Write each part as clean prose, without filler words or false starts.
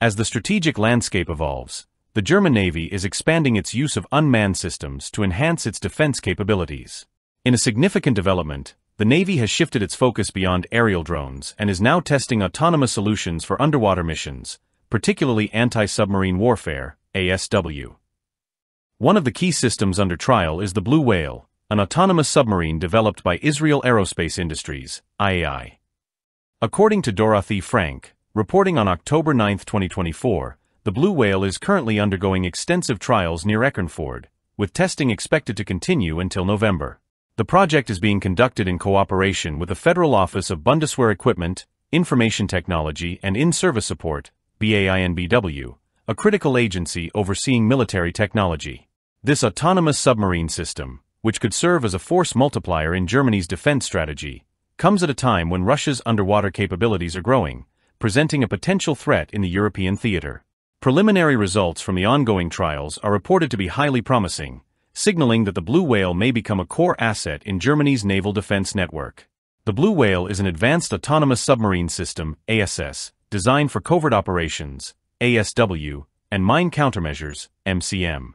As the strategic landscape evolves, the German Navy is expanding its use of unmanned systems to enhance its defense capabilities. In a significant development, the Navy has shifted its focus beyond aerial drones and is now testing autonomous solutions for underwater missions, particularly anti-submarine warfare, ASW. One of the key systems under trial is the Blue Whale, an autonomous submarine developed by Israel Aerospace Industries, IAI. According to Dorothy Frank, reporting on October 9, 2024, the Blue Whale is currently undergoing extensive trials near Eckernförde, with testing expected to continue until November. The project is being conducted in cooperation with the Federal Office of Bundeswehr Equipment, Information Technology and In-Service Support, BAINBW, a critical agency overseeing military technology. This autonomous submarine system, which could serve as a force multiplier in Germany's defense strategy, comes at a time when Russia's underwater capabilities are growing, presenting a potential threat in the European theater. Preliminary results from the ongoing trials are reported to be highly promising, signaling that the Blue Whale may become a core asset in Germany's naval defense network. The Blue Whale is an advanced autonomous submarine system, ASS, designed for covert operations, ASW, and mine countermeasures, MCM.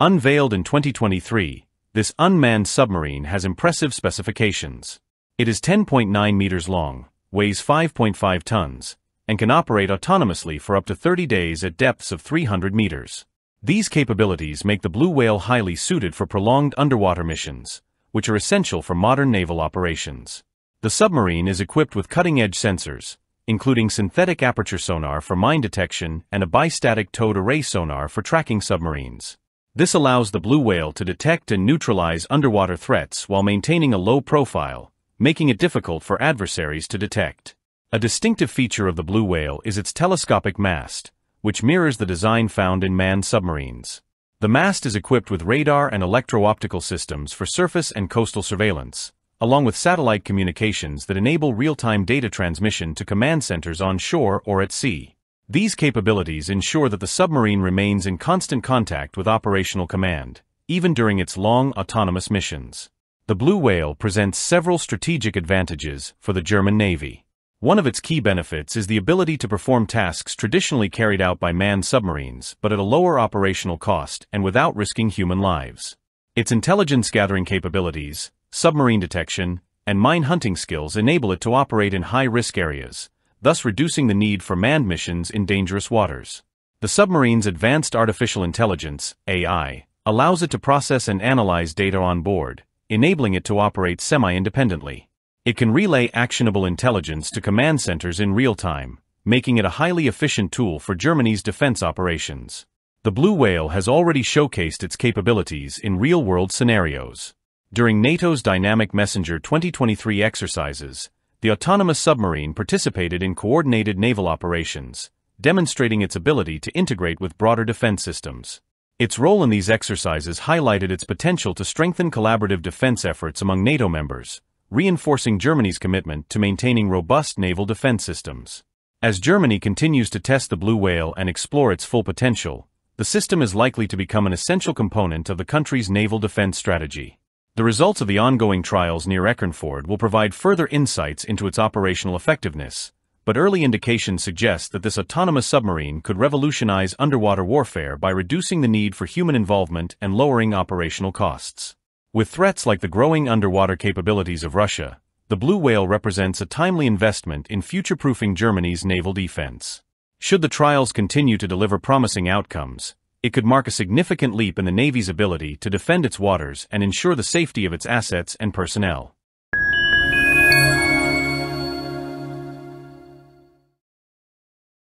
Unveiled in 2023, this unmanned submarine has impressive specifications. It is 10.9 meters long, weighs 5.5 tons, and can operate autonomously for up to 30 days at depths of 300 meters. These capabilities make the Blue Whale highly suited for prolonged underwater missions, which are essential for modern naval operations. The submarine is equipped with cutting-edge sensors, including synthetic aperture sonar for mine detection and a bistatic towed array sonar for tracking submarines. This allows the Blue Whale to detect and neutralize underwater threats while maintaining a low profile, making it difficult for adversaries to detect. A distinctive feature of the Blue Whale is its telescopic mast, which mirrors the design found in manned submarines. The mast is equipped with radar and electro-optical systems for surface and coastal surveillance, along with satellite communications that enable real-time data transmission to command centers on shore or at sea. These capabilities ensure that the submarine remains in constant contact with operational command, even during its long autonomous missions. The Blue Whale presents several strategic advantages for the German Navy. One of its key benefits is the ability to perform tasks traditionally carried out by manned submarines, but at a lower operational cost and without risking human lives. Its intelligence-gathering capabilities, submarine detection, and mine-hunting skills enable it to operate in high-risk areas, thus reducing the need for manned missions in dangerous waters. The submarine's advanced artificial intelligence, AI, allows it to process and analyze data on board, enabling it to operate semi-independently. It can relay actionable intelligence to command centers in real time, making it a highly efficient tool for Germany's defense operations. The Blue Whale has already showcased its capabilities in real-world scenarios. During NATO's Dynamic Messenger 2023 exercises, the autonomous submarine participated in coordinated naval operations, demonstrating its ability to integrate with broader defense systems. Its role in these exercises highlighted its potential to strengthen collaborative defense efforts among NATO members, reinforcing Germany's commitment to maintaining robust naval defense systems. As Germany continues to test the Blue Whale and explore its full potential, the system is likely to become an essential component of the country's naval defense strategy. The results of the ongoing trials near Eckernförde will provide further insights into its operational effectiveness, but early indications suggest that this autonomous submarine could revolutionize underwater warfare by reducing the need for human involvement and lowering operational costs. With threats like the growing underwater capabilities of Russia, the Blue Whale represents a timely investment in future-proofing Germany's naval defense. Should the trials continue to deliver promising outcomes, it could mark a significant leap in the Navy's ability to defend its waters and ensure the safety of its assets and personnel.